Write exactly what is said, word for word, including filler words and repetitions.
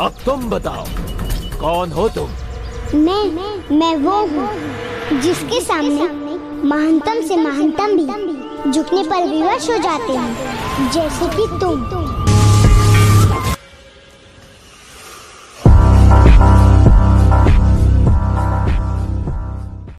अब तुम बताओ कौन हो तुम? मैं मैं वो हूँ जिसके सामने महानतम से महानतम भी झुकने पर विवश हो जाते हैं, जैसे कि तुम।